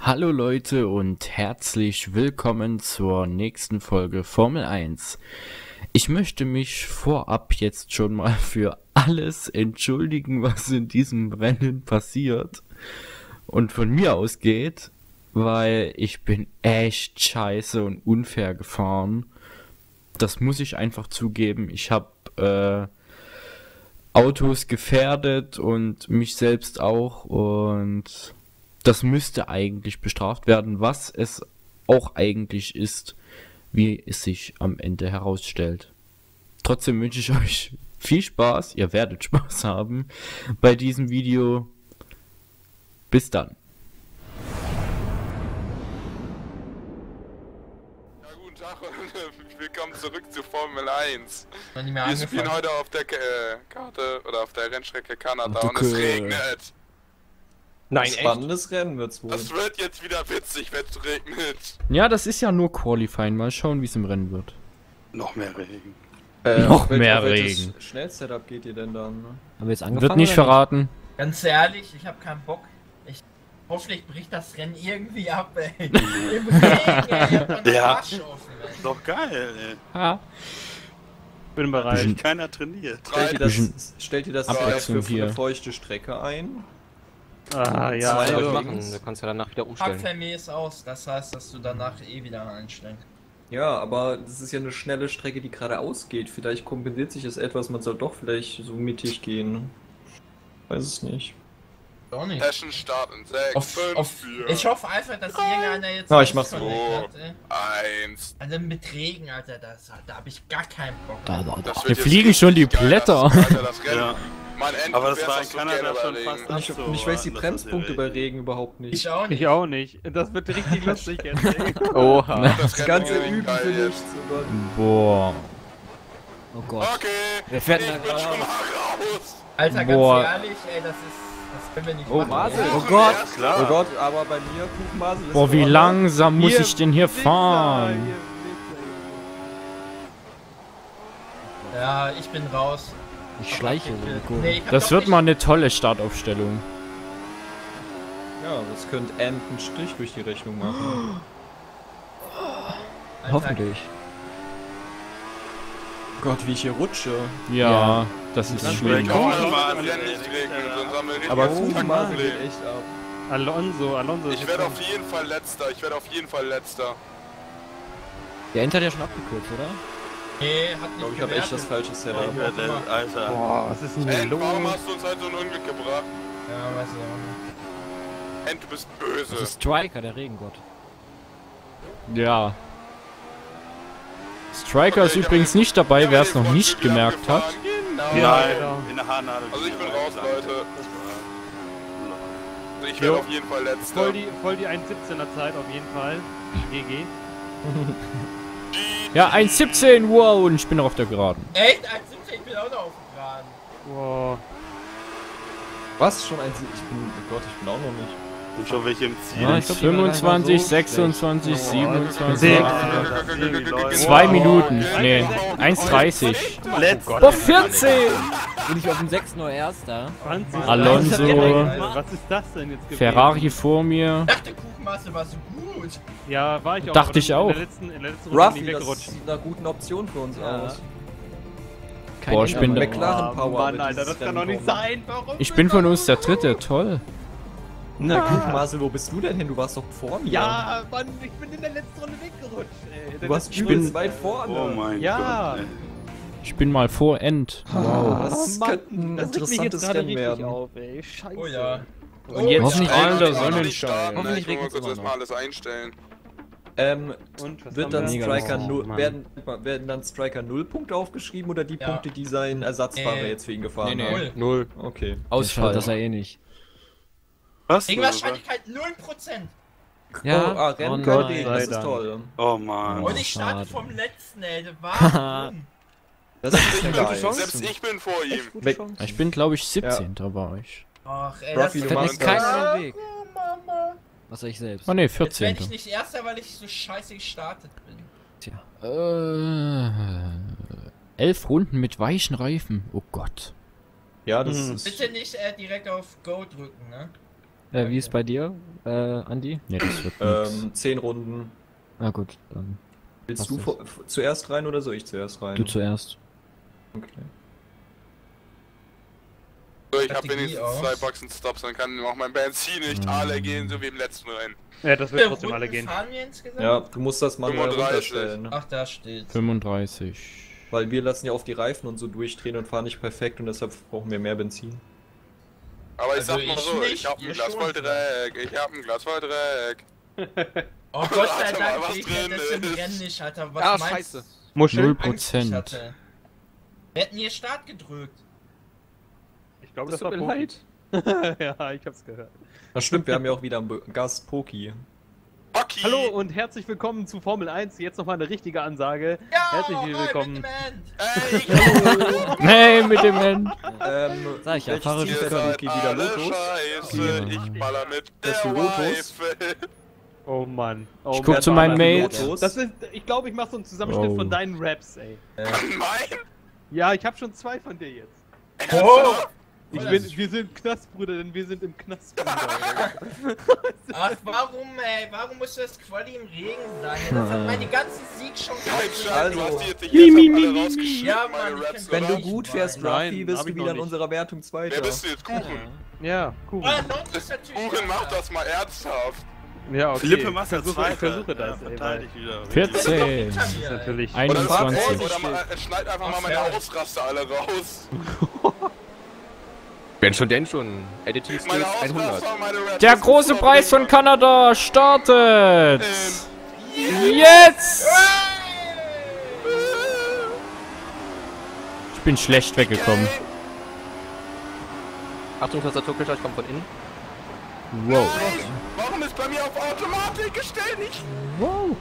Hallo Leute und herzlich willkommen zur nächsten Folge Formel 1. Ich möchte mich vorab jetzt schon mal für alles entschuldigen, was in diesem Rennen passiert und von mir ausgeht, weil ich bin echt scheiße und unfair gefahren. Das muss ich einfach zugeben. Ich habe Autos gefährdet und mich selbst auch und das müsste eigentlich bestraft werden, was es auch eigentlich ist, wie es sich am Ende herausstellt. Trotzdem wünsche ich euch viel Spaß, ihr werdet Spaß haben bei diesem Video. Bis dann. Ja, guten Tag und willkommen zurück zu Formel 1. Wir spielen heute auf der Karte oder auf der Rennstrecke Kanada und es regnet. Nein, spannendes Rennen wird's wohl. Das wird jetzt wieder witzig, wenn's regnet. Ja, das ist ja nur Qualifying. Mal schauen, wie es im Rennen wird. Noch mehr Regen. Noch mehr Regen. Schnellsetup geht ihr denn dann? Ne? Haben wir jetzt angefangen? Wird nicht verraten. Ganz ehrlich, ich habe keinen Bock. Ich hoffentlich bricht das Rennen irgendwie ab, ey. Im Regen, ey. Ja. Arsch offen, ey. Ist doch geil, ey. Ja. Bin bereit. Hat keiner trainiert. Stellt ihr das für eine feuchte Strecke ein? Ah ja, da kannst du ja danach wieder umstellen. Abfärme ist aus, das heißt, dass du danach eh wieder einstellst. Ja, aber das ist ja eine schnelle Strecke, die gerade ausgeht. Vielleicht kompensiert sich das etwas, man soll doch vielleicht so mittig gehen. Weiß es nicht. Doch nicht. Session Start in 6, auf, 5, auf, 4. Ich hoffe einfach, dass irgendeiner jetzt. Ja, ich mach's so. Hat, 1. Also mit Regen, Alter, da hab ich gar keinen Bock. Hier fliegen schon die Blätter. Alter, das ja. Aber das war in Kanada schon fast absurd. Ich weiß die Bremspunkte bei Regen überhaupt nicht. Ich auch nicht. Das wird richtig lustig jetzt. Oha. Das ganze Üben für nichts. Boah. Oh Gott. Okay, ich bin schon mal raus. Alter, ganz ehrlich, ey, das ist... Das können wir nicht machen. Oh Gott. Oh Gott, aber bei mir kuchnmasl ist... Boah, wie langsam muss ich denn hier fahren? Ja, ich bin raus. Ich schleiche, Rico. Nee, das wird mal eine tolle Startaufstellung. Ja, das könnte End einen Strich durch die Rechnung machen. Hoffentlich. Gott, wie ich hier rutsche. Ja, das ist schwierig. Aber kuchnmasl geht echt ab. Alonso. Ich werde auf jeden Fall letzter. Der End hat ja schon abgekürzt, oder? Nee, hat nicht. Ich glaube, ich habe echt das falsche Setup. Alter. Boah, was ist denn hier los? Warum hast du uns halt so ein Unglück gebracht? Ja, weiß ich auch nicht. End, du bist böse. Das ist Striker, der Regengott. Ja. Striker ist übrigens nicht dabei, wer es noch nicht gemerkt hat. Genau. Nein, in der Haarnadel. Also ich bin raus, Leute. Ich werde auf jeden Fall letzter. Voll die 1.17er Zeit auf jeden Fall. GG. Ja, 1.17, wow, und ich bin noch auf der Geraden. Echt? 1.17, ich bin auch noch auf der Geraden. Wow. Was? Schon 1.17? Oh Gott, ich bin auch noch nicht. Sind schon welche im Ziel? Ja, ich glaub, 25, so 26, 27... 2 Minuten, nee, 1.30. Boah, 14! Bin ich auf dem 6. oder Erster? Alonso... Was ist das denn jetzt gewesen? Ferrari vor mir... Ach, der Kuchenmasse war so gut! Ja, war ich auch. Dachte ich auch. In der letzten Runde Ruffy, das sieht nach guten Option für uns aus. Boah, ich bin... McLaren Power, Mann, Alter, das kann doch nicht sein! Warum? Ich bin von uns der Dritte, toll. Na Kuchnmasl, wo bist du denn hin? Du warst doch vor mir. Ja, Mann, ich bin in der letzten Runde weggerutscht, ey. Ich bin weit vorne. Oh mein Gott, ey. Ich bin mal vor End. Wow. Das könnte ein interessantes Rennen werden. Oh ja. Und jetzt strahlender Sonnenschein. Hoffentlich regnet es immer noch. Werden dann Striker 0 Punkte aufgeschrieben oder die Punkte, die sein Ersatzfahrer jetzt für ihn gefahren haben? 0. Okay. Ausfall, das er eh nicht. Was? Regenwahrscheinlichkeit 0%. Ja, Rennen kann ich, das ist toll. Oh man. Und ich starte vom letzten, ey, das war. Das ist eine gute Chance. Selbst ich bin vor ihm. Ich bin, glaube ich, 17. bei euch. Ach, ey, das ist kein Weg. Was soll ich selbst? Oh ne, 14. Jetzt werd ich nicht Erster, weil ich so scheiße gestartet bin. Tja. 11 Runden mit weichen Reifen. Oh Gott. Ja, das ist... Bitte nicht direkt auf Go drücken, ne? Wie ist bei dir, Andi? Ja, das wird 10 Runden. Na gut, dann. Willst du zuerst rein oder soll ich zuerst rein? Du zuerst. Okay. So, ich habe wenigstens 2 Boxen-Stops, dann kann auch mein Benzin nicht alle gehen, so wie im letzten Rennen. Ja, das wird trotzdem alle gehen. Ja, du musst das mal runterstellen. Ach, da steht 35. Weil wir lassen ja auf die Reifen und so durchdrehen und fahren nicht perfekt und deshalb brauchen wir mehr Benzin. Aber ich sag mal so, ich hab ein Glas voll Dreck, Oh Gott sei Dank, ich hätte das im Rennen nicht, Alter. Was meinst du? Muschel? 0%. Wir hätten hier Start gedrückt. Ich glaube, das war Poki. Ja, ich hab's gehört. Das stimmt, wir haben ja auch wieder einen Gast, Poki. Poki! Hallo und herzlich willkommen zu Formel 1. Jetzt nochmal eine richtige Ansage. Ja, herzlich willkommen. Hey, mit dem End! Sag ich, erfahre ich wieder Lotus. Scheiße, ich baller mit der Reife. Oh Mann. Oh, ich guck zu meinen Mails. Ich glaube, ich mach so einen Zusammenschnitt von deinen Raps, ey. Nein? Ja, ich hab schon 2 von dir jetzt. Oh! Wir sind Knastbruder, denn wir sind im Knastbruder. Ach, warum, ey? Warum muss das Quali im Regen sein? Das hat meine ganze Sieg schon Wenn du gut fährst, Ruffy, bist du wieder in unserer Wertung Zweiter. Wer bist du jetzt? Kuchen? Ja, Kuchen. Kuchen, mach das mal ernsthaft. Ja, okay. Philippe Massa, versuche das, ja, ey, 14, das ist natürlich 21. Oder schneid einfach mal meine Ausraster alle raus. Wenn schon. Additiv 100. Der große Preis von Kanada startet! Jetzt! Ich bin schlecht weggekommen. Achtung, Tastaturklicker, ich komme von innen. Wow. Warum ist bei mir auf Automatik gestellt nicht? Wow.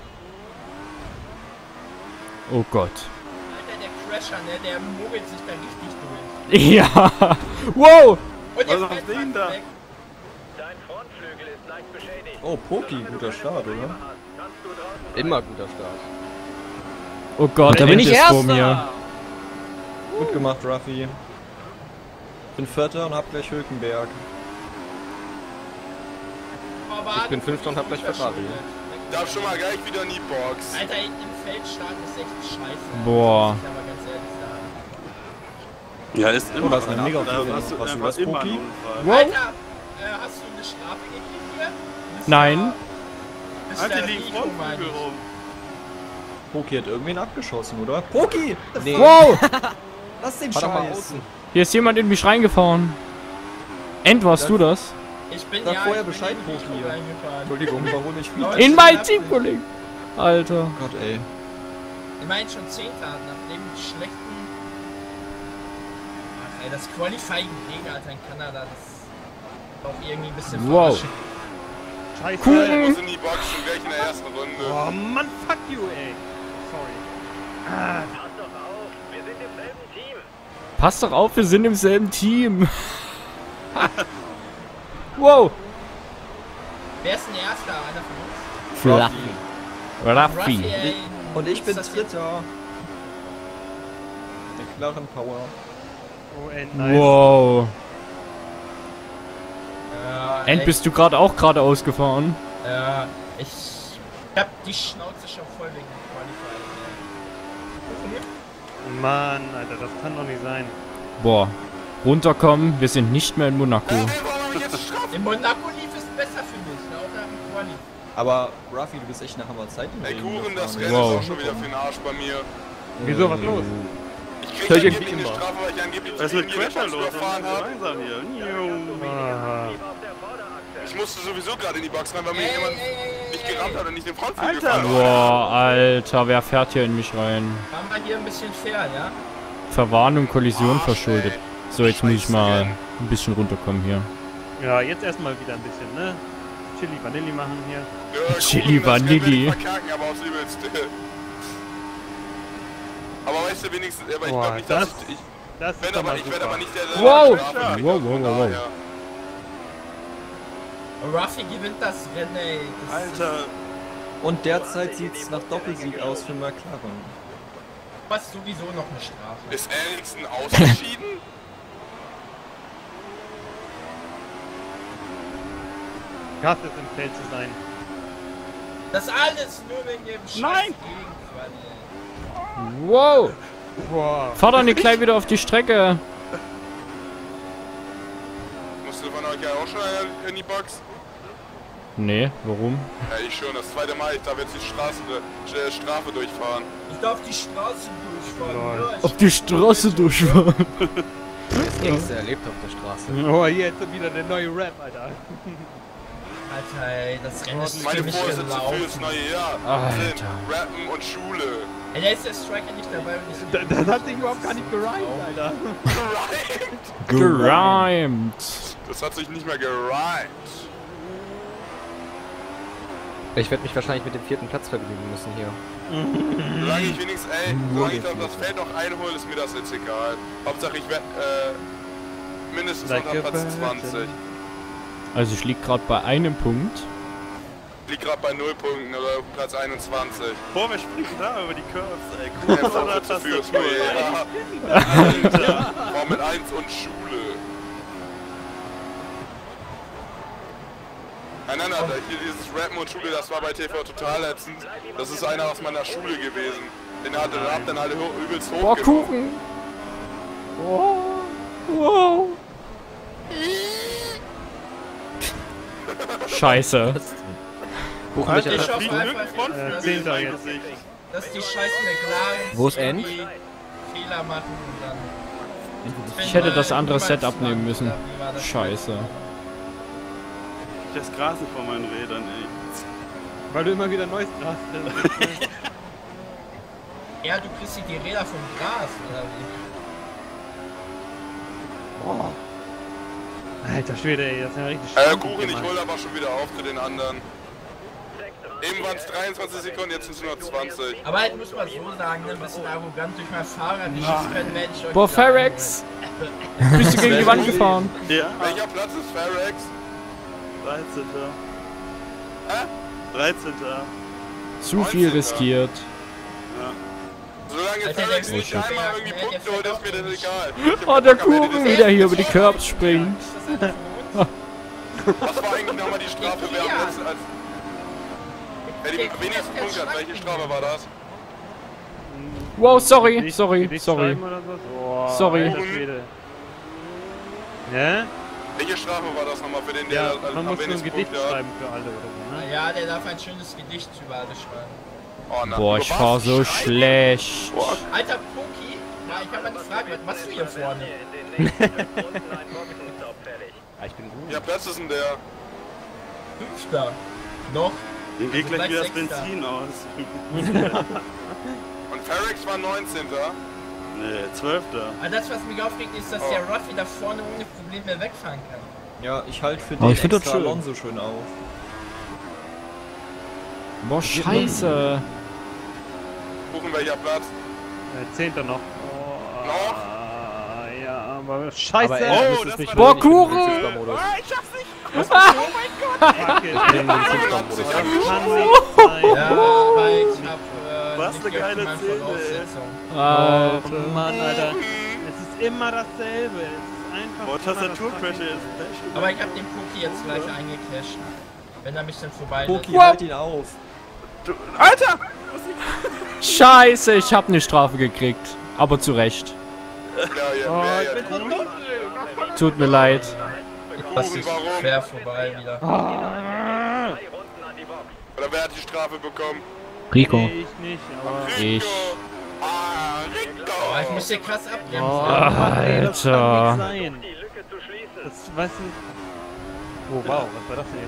Oh Gott. Alter, der Crasher, ne? Der mogelt sich da richtig durch. Ja. Wow. Und jetzt was denn da? Dein Frontflügel ist leicht beschädigt. Oh, Poki, guter Start, oder? Immer guter Start. Oh Gott, da bin ich Erster. Gut gemacht, Ruffy. Bin 4. und hab gleich Hülkenberg. Ich bin 5. und hab gleich Ferrari. Darf schon mal gleich wieder in die Box. Alter, im Feldstart ist echt scheiße. Boah. Das muss ich aber ganz ehrlich sagen. Ja, ist immer was ein mega was immer Poki? Wow. Alter, hast du eine Strafe gekriegt hier? Nein. Alter, die liegen vor dem Bügel rum. Poki hat irgendwen abgeschossen, oder? Poki! Nee. Wow! Lass den Scheiß. Hier ist jemand in mich reingefahren. End, warst du das? Ich bin da vorher Bescheid hoch hier. Entschuldigung, warum ich fliege. In mein Team, Kollegen! Alter. Gott, ey. Ich meine schon 10. nach dem schlechten. Ach, ey, das Qualifying Regen, Alter, in Kanada, das ist auch irgendwie ein bisschen verarschend. Scheiße, ich muss in die Box schon gleich in der ersten Runde. Oh Mann, fuck you, ey. Sorry. Pass doch auf, wir sind im selben Team. Pass doch auf, wir sind im selben Team. Wow! Wer ist denn der Erste? Einer von uns? Ruffy. Und ich bin 3. McLaren Power. Oh, End, nice. Wow. End, bist du gerade auch ausgefahren? Ja, ich hab die Schnauze schon voll wegen dem Qualifying. Mann, Alter, das kann doch nicht sein. Boah. Runterkommen, wir sind nicht mehr in Monaco. In Monaco lief es besser für mich, lauter im Quali. Aber Ruffy, du bist echt eine Hammerzeit. Ey, Kuchen, das Rennen ist auch schon wieder für den Arsch bei mir. Wieso, was los? Ich krieg angeblich eine Strafe, weil ich angeblich zu viel Crasher losgefahren habe. Ich musste sowieso gerade in die Box rein, weil mir jemand nicht gerammt hat und nicht den Frontflügel gefahren hat. Boah, Alter, wer fährt hier in mich rein? Waren wir hier ein bisschen fair, ja? Verwarnung, Kollision verschuldet. So, jetzt muss ich mal ein bisschen runterkommen hier. Ja, jetzt erstmal wieder ein bisschen, ne? Chili Vanilli machen hier. Ja, Chili Vanilli. Aber aufs Übelste. Aber weißt du wenigstens, aber ich glaube nicht, dass ich werde aber nicht der. Wow! Wow. Ruffy gewinnt das Rennen, ey. Alter. Und derzeit sieht's nach Doppelsieg aus für McLaren. Was sowieso noch eine Strafe. Ist Ericsson ausgeschieden? Gas ist im Feld zu sein. Das alles nur wegen dem Scheiß. Nein! Wow! Wow. Fahr doch nicht gleich wieder auf die Strecke. Musste man euch ja auch schon in die Box? Nee, warum? Ja, ich schon. Das zweite Mal, ich darf jetzt die Strafe durchfahren. Ich darf die Straße durchfahren. Ja, auf die Straße durchfahren. Das Gangster erlebt auf der Straße. Oh, hier hätte wieder eine neue Rap, Alter. Alter, ey, das Rennen ist meine Vorsätze fürs neue Jahr. Alter. Rappen und Schule. Ey, da ist der Striker nicht dabei und ich... Das hat sich überhaupt gar nicht gerimt, Alter. Gerimt. Das hat sich nicht mehr gerimt. Ich werde mich wahrscheinlich mit dem 4. Platz vergnügen müssen hier. Solange ich wenigstens, ey, solange ich dann das Feld noch einhole, ist mir das jetzt egal. Hauptsache ich werde, mindestens unter Platz 20. Also ich lieg gerade bei einem Punkt. Ich lieg gerade bei 0 Punkten, oder Platz 21. Boah, wir sprechen da über die Curves, ey. Cool, das ist ja. Formel 1 und Schule. Nein, nein, Alter, hier dieses Rappen und Schule, das war bei TV total letztens. Das ist einer aus meiner Schule gewesen. Den hat der Rap dann alle übelst hoch. Boah, Kuchen! Wow! Wow! Scheiße. Alter, ich hoffe einfach, dass die scheiß McLaren... Wo ist End? Fehler machen und dann... Ich hätte das andere Set abnehmen müssen. Scheiße. Das Gras ist vor meinen Rädern, ey. Weil du immer wieder neues Gras hast. Ja, du kriegst die Räder vom Gras, oder wie? Boah. Alter Schwede, ey, das ist ja richtig schön. Kuchen, ich hole aber schon wieder auf zu den anderen. Eben waren es 23 Sekunden, jetzt sind es nur 20. Aber halt muss man so sagen, ein bisschen arrogant durch mein Fahrrad, ich schieße kein Mensch. Boah, Ferrex! Bist du gegen die Wand gefahren? Ja. Welcher Platz ist Ferrex? 13. Hä? 13. Zu viel riskiert. Ja. Solange Felix nicht einmal irgendwie Punkte holt, ist mir das egal. Oh, der Kuchen wieder hier über die Curbs springt. Was war eigentlich nochmal die Strafe? Wer am letzten als... Wer die wenigsten Punkte hat, welche Strafe war das? Wow, sorry, sorry, sorry. Sorry. Hä? Welche Strafe war das nochmal für den, der ja, man muss ein Gedicht schreiben für alle oder so, ne? Ja, der darf ein schönes Gedicht über alle schreiben. Oh, na, boah, ich fahr so schlecht. Boah. Alter, Poki, na, ich hab mal gefragt, was machst du hier vorne? Ich bin gut. Ja, Platz ist denn der? 5. Noch? Den geht gleich wieder das Benzin aus. Und Ferrex war 19. Nee, 12. Aber das, was mich aufregt, ist, dass der Ruffy da vorne ohne Probleme wegfahren kann. Ja, ich halte für den extra Alonso schön auf. Boah, scheiße. Buchen wir hier Platz. 10. noch. Oh, noch? Ja, aber scheiße. Aber oh, das nicht boah, Kuchen! Oh, ich schaff's nicht! Oh mein Gott! Ich bin im Zinsbaum-Modus. Was eine geile Szene, ey. Alter. Mann, Alter. Es ist immer dasselbe. Es ist einfach... Boah, Tastaturcrash ist... Aber ich hab den Poki jetzt gleich eingeclasht. Wenn er mich dann vorbei... Poki, halt ihn auf. Du, Alter! Scheiße, ich hab ne Strafe gekriegt. Aber zu Recht. Oh, ich bin so dumm. Tut mir leid. Das ist fair vorbei wieder. Oder wer hat die Strafe bekommen? Rico. Nee, ich nicht, aber... Ich. Ah, Rico! Oh, ich muss hier krass abbremsen. Oh, Alter. Das, weißt du... Oh, wow, was war das denn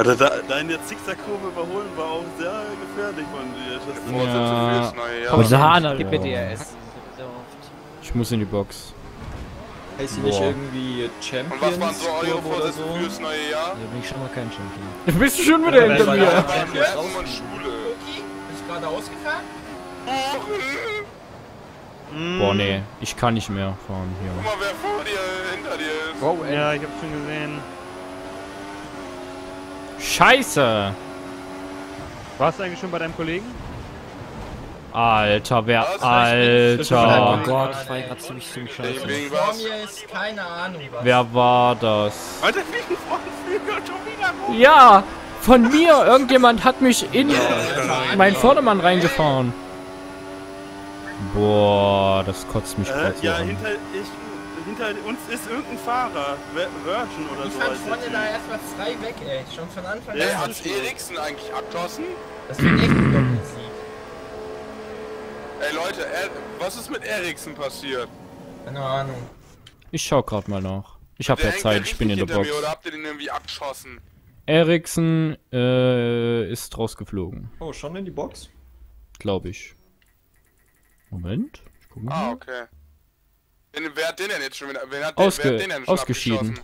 jetzt? Also da in der Zickzack-Kurve überholen war auch sehr gefährlich von dir. Das ist ja. Neue, aber Sahana, gib mir DRS. Ich muss in die Box. Heißt sie nicht irgendwie Champions? Und was waren so eure Vorsätze fürs neue Jahr? Da bin ich schon mal kein Champion. Da bist du schon wieder hinter mir. Rappen und Schule. Bist du gerade ausgefahren? Boah, nee. Ich kann nicht mehr fahren hier. Guck mal, wer vor dir, hinter dir ist. Wow, ey. Ja, ich hab's schon gesehen. Scheiße! Warst du eigentlich schon bei deinem Kollegen? Alter, wer... Alter... Oh Gott, ich war gerade ziemlich scheiße. Vor mir ist keine Ahnung was. Wer war das? Alter, wie schon wieder. Ja! Von mir! Irgendjemand hat mich in meinen Vordermann reingefahren. Boah, das kotzt mich gerade so an. Hinter uns ist irgendein Fahrer, Virgin oder so. Ich fand vorne da erstmal frei weg, ey. Schon von Anfang an. Ja, hat Ericsson eigentlich abgeschossen? Das wird echt ein dummes Sieg. Ey Leute, was ist mit Ericsson passiert? Keine Ahnung. Ich schau gerade mal nach. Ich hab ja Zeit, ich bin in der Box. Oder habt ihr den irgendwie abgeschossen? Ericsson ist rausgeflogen. Oh, schon in die Box? Glaube ich. Moment, ich guck mal. Ah, okay. Wer hat den denn jetzt schon wieder? Wer hat den denn schon ausgeschieden?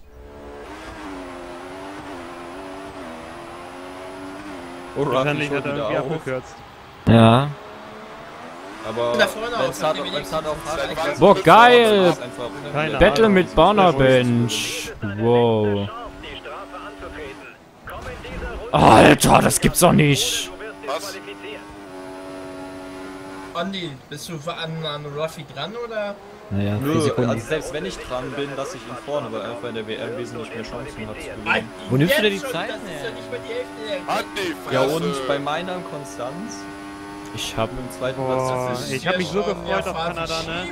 Oh, wahrscheinlich hat er irgendwie abgekürzt. Ja. Aber boah, geil! Battle mit BarnaBench. Wow. Alter, das gibt's doch nicht! Was? Andi, bist du an Ruffy dran oder? Naja, also selbst wenn ich dran bin, lasse ich ihn vorne, weil einfach in der WM wesentlich mehr Chancen hat zu gewinnen. Wo nimmst du denn die Zeit her? Ja und bei meiner Konstanz? Ich habe im zweiten Platz. Ich habe mich so gefreut auf Kanada, ne?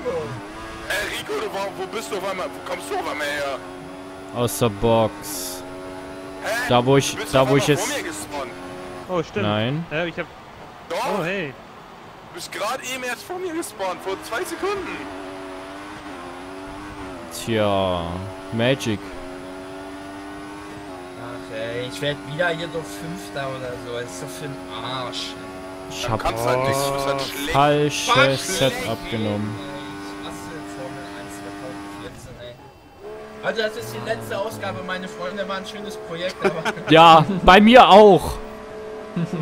Ey Rico, wo bist du auf einmal? Wo kommst du auf einmal her? Aus der Box. Da wo ich jetzt. Oh stimmt. Nein. Ja, ich hab. Oh hey. Du bist gerade eben erst vor mir gespawnt, vor 2 Sekunden. Tja, Magic. Ach ey, ich werde wieder hier so 5. oder so, das ist doch für den Arsch. Ich hab falsches Setup genommen. Ich hasse Formel 1 2014, ey. Also das ist die letzte Ausgabe, meine Freunde, war ein schönes Projekt, aber... Ja, bei mir auch.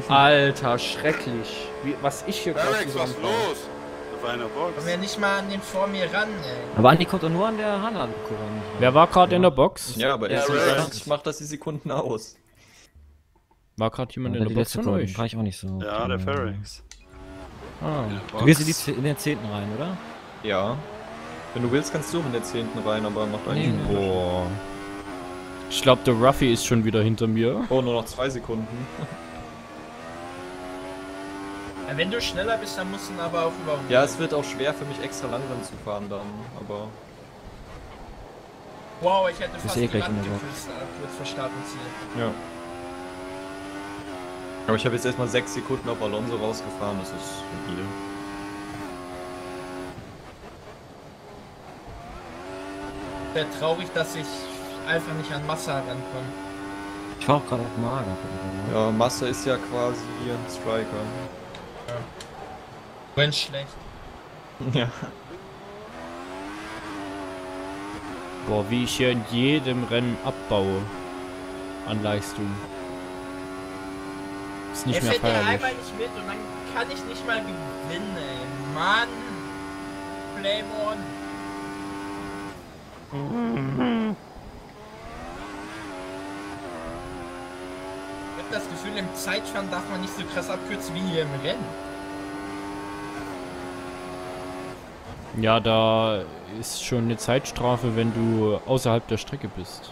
Alter, schrecklich. Was ich hier gerade so was los? Auf einer Box. Kommen wir nicht mal an den vor mir ran, ey. Aber Andi kommt doch nur an der Hand an. Wer war gerade in der Box? Ja, aber ich mach das die Sekunden aus. War gerade jemand in der Box von euch? War ich auch nicht so. Ja, der Ferrix. Ah. Du gehst in der 10. rein, oder? Ja. Wenn du willst, kannst du auch in der 10. rein, aber macht eigentlich nicht. Boah. Ich glaube, der Ruffy ist schon wieder hinter mir. Oh, nur noch 2 Sekunden. Wenn du schneller bist, dann musst du aber auch überholen. Ja, es wird auch schwer für mich extra langsam zu fahren dann, aber... Wow, ich hätte fast die Rand geküsst, kurz vor Start und Ziel. Ja. Aber ich habe jetzt erstmal 6 Sekunden auf Alonso rausgefahren, das ist viel. Ich wäre traurig, dass ich einfach nicht an Massa rankomme. Ich war auch gerade auf Magen. Ja, Massa ist ja quasi hier ein Striker. Wenn schlecht. Ja. Boah, wie ich hier in jedem Rennen abbaue. An Leistung. Ist nicht mehr feierlich. Ich einmal nicht mit und dann kann ich nicht mal gewinnen, ey. Mann. Blame on. Ich hab das Gefühl, im Zeitfahren darf man nicht so krass abkürzen wie hier im Rennen. Ja, da ist schon eine Zeitstrafe, wenn du außerhalb der Strecke bist.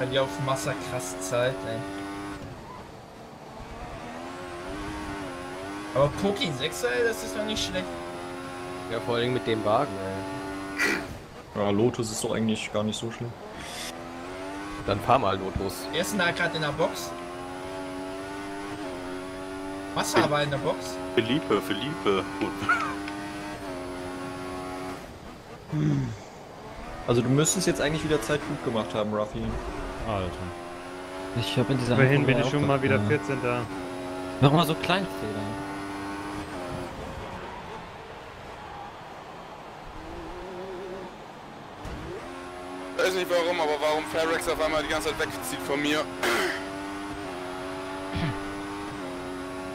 Weil die auf Massa krass Zeit, ey. Aber Poki 6, ey, das ist doch nicht schlecht. Ja, vor allem mit dem Wagen, ey. Ja, Lotus ist doch eigentlich gar nicht so schlimm. Dann fahr mal Lotus. Er ist da gerade in der Box. Massa aber in der Box? Felipe. Also du müsstest jetzt eigentlich wieder Zeit gut gemacht haben, Ruffy. Alter. Ich hab in dieser Vorhin bin ich schon mal wieder 14 da. Mach mal so Kleinfehler. Ich weiß nicht warum, aber warum Ferrex auf einmal die ganze Zeit wegzieht von mir.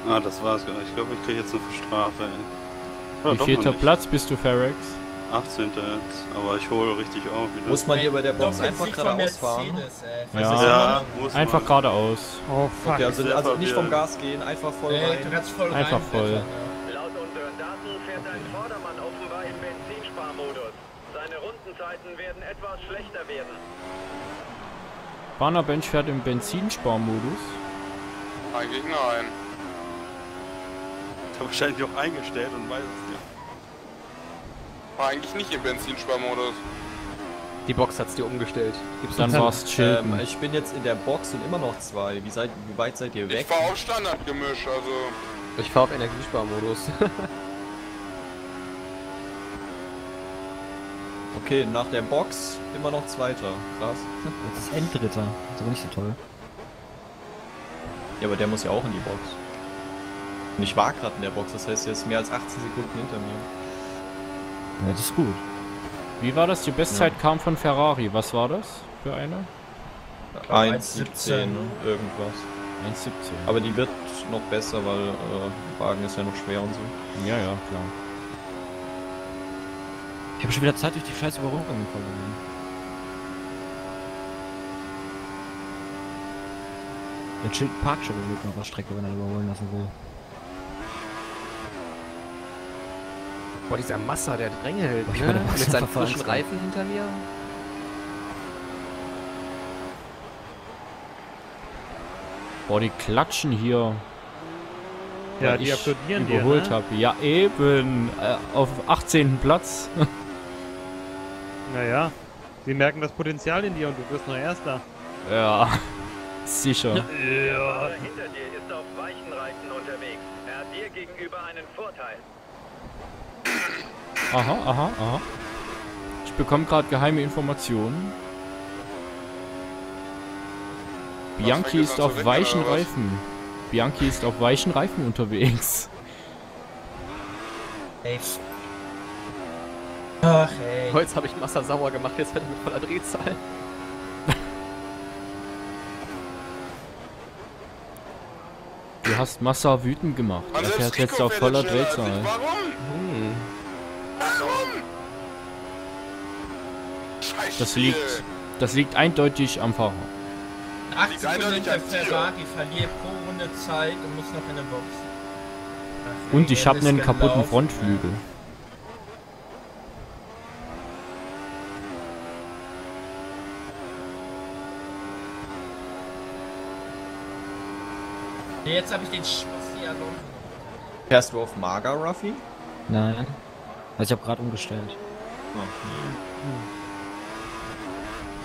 Ah, das war's, genau. Ich glaube, ich krieg jetzt eine Strafe, ey. Wie 4. Platz bist du, Ferrex? 18. jetzt, aber ich hole richtig auf wieder. Muss man hier bei der Box einfach geradeaus fahren? Ja, muss man. Einfach geradeaus. Oh fuck. Okay, also nicht vom Gas gehen, einfach voll rein. Du kannst voll rein. Einfach voll. Laut unseren Daten fährt dein Vordermann offenbar im Benzinsparmodus. Seine Rundenzeiten werden etwas schlechter werden. BarnaBench fährt im Benzinsparmodus? Eigentlich nein. Ich habe wahrscheinlich auch eingestellt und weiß es nicht. War eigentlich nicht im Benzinsparmodus. Die Box hat's dir umgestellt. Gibt's dann war's chill. Ich bin jetzt in der Box und immer noch zwei. Wie weit seid ihr weg? Ich fahr auf Standardgemisch, also. Ich fahr auf Energiesparmodus. Okay, nach der Box immer noch Zweiter. Krass. Jetzt ist Enddritter. Ist aber nicht so toll. Ja, aber der muss ja auch in die Box. Und ich war gerade in der Box, das heißt, er ist mehr als 18 Sekunden hinter mir. Ja, das ist gut. Wie war das? Die Bestzeit kam von Ferrari. Was war das für eine? 1,17 irgendwas. 1,17. Aber die wird noch besser, weil Wagen ist ja noch schwer und so. Ja, ja, klar. Ich habe schon wieder Zeit durch die scheiß Überholung angekommen. Der Schild parkt schon genug noch auf der Strecke, wenn er überholen lassen will. Boah, dieser Massa, der drängelt, ne? Mit seinen frischen Reifen hinter mir. Boah, die klatschen hier. Ja, die applaudieren dir, überholt habe. Ja, eben. Auf 18. Platz. Naja, sie merken das Potenzial in dir und du wirst noch Erster. Ja, sicher. Ja. Hinter dir ist auf weichen Reifen unterwegs. Er hat dir gegenüber einen Vorteil. Aha, aha, aha. Ich bekomme gerade geheime Informationen. Bianchi ist auf weichen Reifen. Bianchi ist auf weichen Reifen unterwegs. Ey. Ach ey. Heute habe ich Massa sauer gemacht, jetzt hätte ich mit voller Drehzahl. Du hast Massa wütend gemacht. Er fährt jetzt auf voller Drehzahl. Warum? Das liegt eindeutig am Fahrer. 8 Sekunden der Ferrari, verliere pro Runde Zeit und muss noch in der Box. Und ich habe einen kaputten Frontflügel. Jetzt habe ich den Schuss hier Alonso. Fährst du auf Mager, Ruffy? Nein. Also ich habe gerade umgestellt.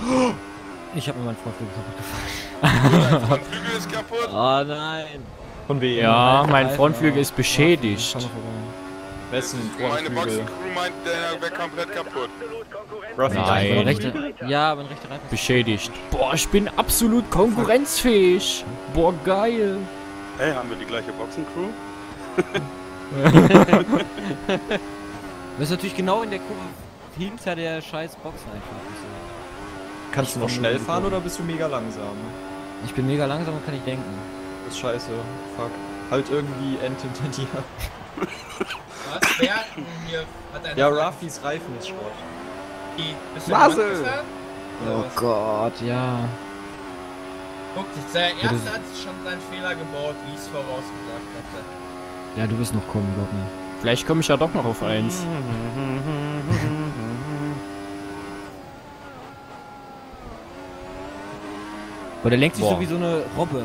Oh. Ich habe mir meinen Frontflügel kaputt gefahren. Dein Frontflügel ist kaputt. Oh nein. Von wem? Ja, mein Frontflügel ist beschädigt. Ja, wessen Frontflügel? Meine Boxencrew meint, der wäre komplett kaputt. Nein. Ja, mein rechter Reifen ist beschädigt. Boah, ich bin absolut konkurrenzfähig. Boah, geil. Hey, haben wir die gleiche Boxencrew? Du bist natürlich genau in der Kurve hinter der scheiß Box einfach. Kannst du noch schnell fahren oder bist du mega langsam? Ich bin mega langsam und kann nicht denken. Das ist scheiße, fuck. Halt irgendwie End hinter dir. Was? Wer hat einen? Ja, Ruffys Reifen ist Schrott. Bist du Massa? Oh Gott, ja. Guck, der Erste hat schon seinen Fehler gebaut, wie ich es vorausgesagt hatte. Ja, du wirst noch kommen, glaub mir. Vielleicht komme ich ja doch noch auf 1. Boah, der lenkt sich so wie so eine Robbe.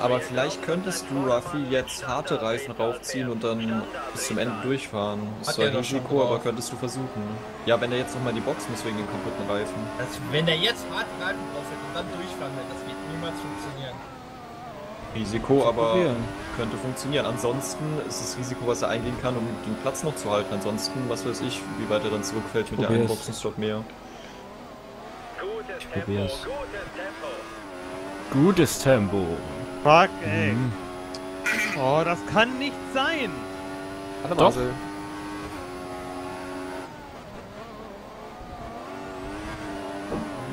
Aber vielleicht könntest du, Ruffy, jetzt harte Reifen raufziehen und dann bis zum Ende durchfahren. Das war ein Risiko, aber könntest du versuchen. Ja, wenn er jetzt nochmal die Box muss wegen den kaputten Reifen. Also, wenn er jetzt harte Reifen drauf hätte und dann durchfahren hätte, das wird niemals funktionieren. Risiko, aber könnte funktionieren. Ansonsten ist das Risiko, was er eingehen kann, um den Platz noch zu halten. Ansonsten, was weiß ich, wie weit er dann zurückfällt mit der Einboxenstopp mehr. Ich probier's. Gutes Tempo. Fuck, ey. Oh, das kann nicht sein. Warte mal.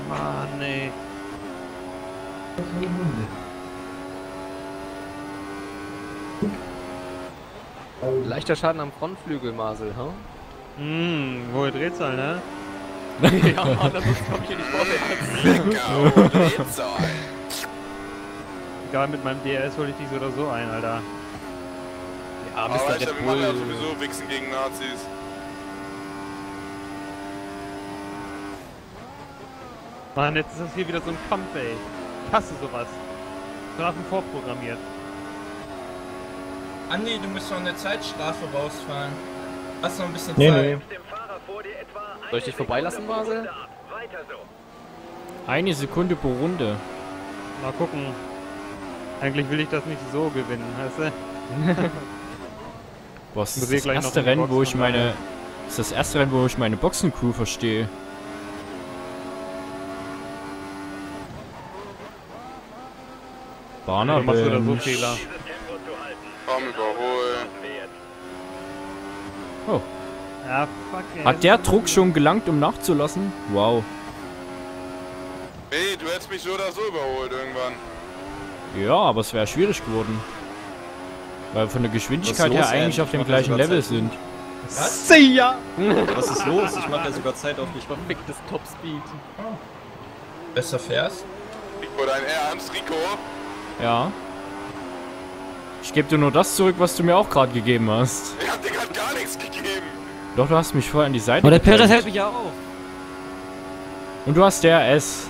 Mann, ey. Leichter Schaden am Frontflügel, Masel, ha? Huh? Hohe Drehzahl, ne? Ja, das komme ich hier nicht vorwärts. Drehzahl. Egal, mit meinem DRS hole ich dich so oder so ein, Alter. Ja, Mr. Red Bull. Wir machen ja sowieso Wichsen gegen Nazis. Mann, jetzt ist das hier wieder so ein Kampf, ey. Ich hasse sowas. Strafen vorprogrammiert. Andi, du musst noch eine Zeitstrafe rausfahren. Hast noch ein bisschen Zeit. Nee. Soll ich dich vorbeilassen, Basel? Eine Sekunde pro Runde. Mal gucken. Eigentlich will ich das nicht so gewinnen, weißt du? Boah, das ist das erste Rennen, wo ich meine... Das ist das erste Rennen, wo ich meine Boxencrew verstehe. BarnaBench. Machst du da so Fehler? Komm, überholen. Oh. Ja, fuck, ey. Hat der Druck schon gelangt, um nachzulassen? Wow. Ey, du hättest mich so oder so überholt irgendwann. Ja, aber es wäre schwierig geworden. Weil wir von der Geschwindigkeit her eigentlich auf dem gleichen Level sind. Was? See ya! Was ist los? Ich mache ja sogar Zeit auf mich. Verficktes Topspeed. Oh. Besser fährst? Rico, dein Ernst, Rico? Ja. Ich gebe dir nur das zurück, was du mir auch gerade gegeben hast. Ich hab dir gerade gar nichts gegeben. Doch, du hast mich vorher an die Seite gebracht. Aber der Pérez hält mich ja auf. Und du hast DRS.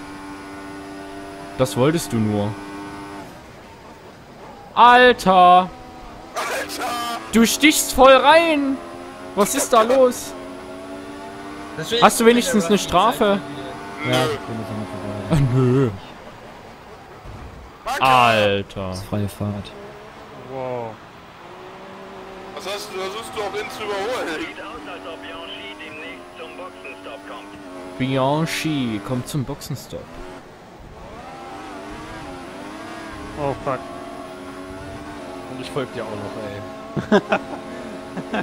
Das wolltest du nur. Alter! Alter! Du stichst voll rein! Was ist da los? Hast du wenigstens eine Strafe? Nö. Ja, ich bin nö. Alter! Freie Fahrt. Wow. Was hast du? Versuchst du auch ihn zu überholen? Sieht aus, als ob Bianchi demnächst zum Boxenstopp kommt. Bianchi kommt zum Boxenstopp. Oh fuck. Und ich folge dir auch noch, ey.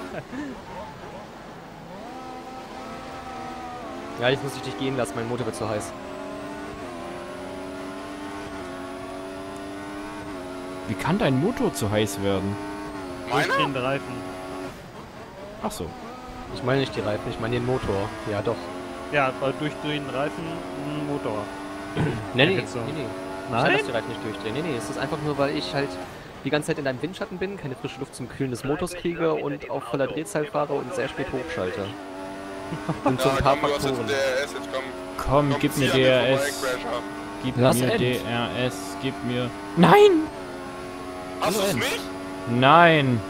Ja, jetzt muss ich dich gehen lassen, mein Motor wird zu heiß. Wie kann dein Motor zu heiß werden? Meiner? Durch den Reifen. Ach so. Ich meine nicht die Reifen, ich meine den Motor. Ja, doch. Ja, durch den Reifen Motor. Nee. Nein? Ich lasse die Reifen nicht durchdrehen. Nee, es ist einfach nur, weil ich halt die ganze Zeit in deinem Windschatten bin, keine frische Luft zum Kühlen des Motors kriege und auf voller Drehzahl fahre und sehr spät hochschalte. Und so ein paar Faktoren. Komm, gib mir DRS. Gib mir DRS. Nein! Hast du's mich? Nein!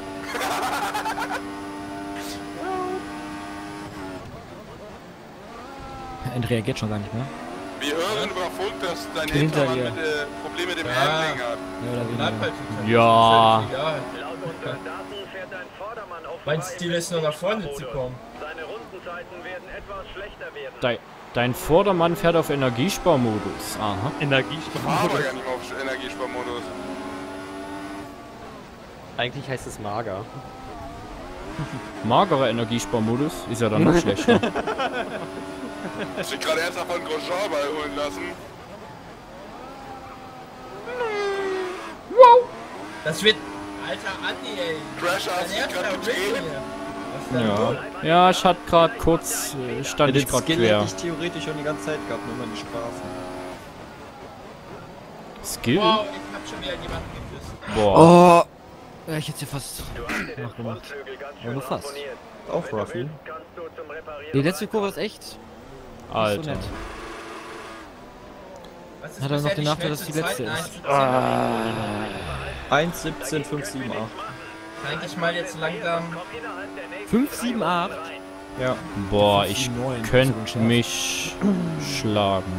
Er reagiert schon gar nicht mehr. Wir hören über Funk, dass dein Hintermann Probleme mit dem Handling hat. Ja. Mein Stil ist nur nach vorne zu kommen. Seine Rundenzeiten werden etwas schlechter werden. Dein Vordermann fährt auf Energiesparmodus. Aha. Energiesparmodus. Aber gar nicht auf Energiesparmodus. Eigentlich heißt es mager. Magerer Energiesparmodus ist ja dann noch schlechter. Hast du dich gerade erst von Grosjean beiholen lassen? Wow! Das wird... Alter Andi, ey! Crash hast dich gerade getreten! Ja, ich hatte gerade kurz... stand ich gerade quer. Hätte ich theoretisch schon die ganze Zeit gehabt, nur mal die Straßen. Skill? Wow, ich hab schon wieder jemanden geküsst. Boah. Oh. Ja, ich hätte hier fast nachgemacht. Ja, nur fast. Auch Ruffy. Die letzte Kurve ist echt. Alter. So nett. Hat er noch den Nachteil, dass die letzte ist. 1,17,578. Kann ich mal jetzt langsam. 5,78? Ja. Boah, ich könnte mich schlagen.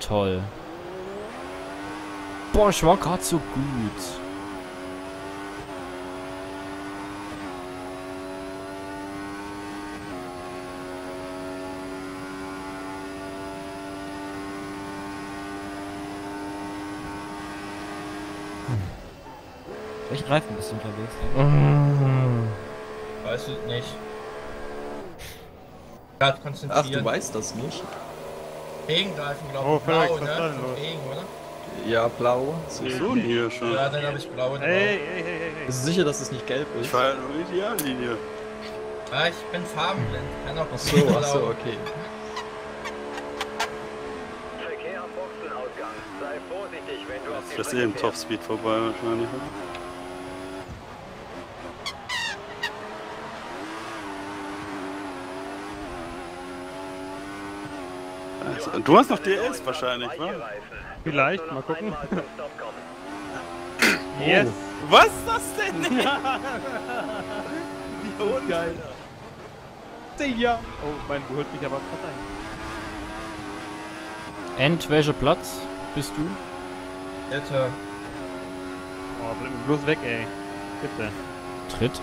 Toll. Boah, ich war gerade so gut. Welchen Reifen bist du unterwegs? Weiß ich nicht. Gerade konzentrieren. Ach, du weißt das nicht? Regenreifen, glaube ich. Oh, genau, ne? Regen, oder? Ja, blau. Schon hier schon. Ja, dann habe ich blau. Hey. Bist du sicher, dass es nicht gelb ist? Ich fahre nur die Ideallinie. Ah, ich bin farbenblind. Kann auch was. Achso, okay. Verkehr am Boxenausgang. Sei vorsichtig, wenn du auf den. Das ist eben Topspeed vorbei wahrscheinlich. Du hast noch DRS wahrscheinlich, ne? Vielleicht, mal gucken. Yes! Oh. Was ist das denn? Die Hunde! Geil! Ja. Oh, mein Bruder hört mich aber gerade ein. End, welcher Platz bist du? Dritter. Oh, bleib mir bloß weg, ey. Bitte. Dritter?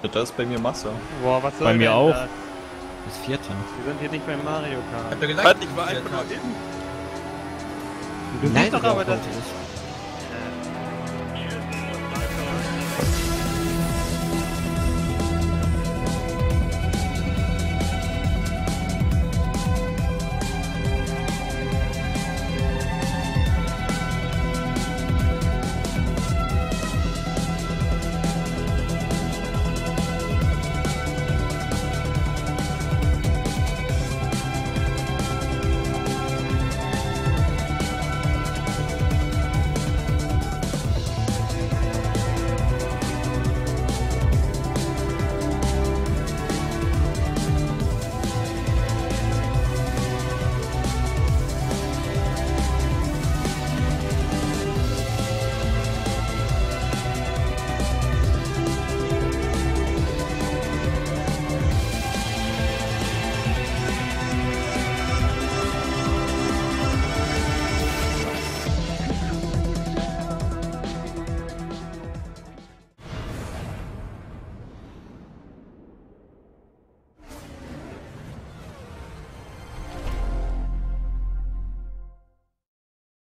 Dritter ist bei mir Massa. Boah, was soll bei mir auch. Das? Das vierte. Wir sind hier nicht beim Mario Kart. Ich hab doch gesagt, ich war einfach mal eben. Du bist doch aber das.